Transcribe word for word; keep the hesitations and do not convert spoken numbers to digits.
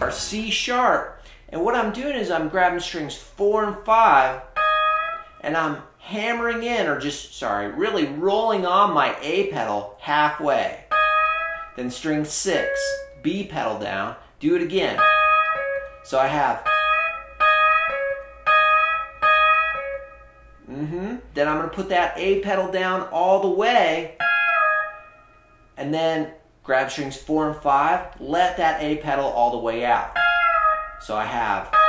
or C sharp. And what I'm doing is I'm grabbing strings four and five, and I'm hammering in, or just, sorry, really rolling on my A pedal halfway. Then string six, B pedal down, do it again. So I have, mm-hmm. Then I'm gonna put that A pedal down all the way, and then grab strings four and five, let that A pedal all the way out. So I have,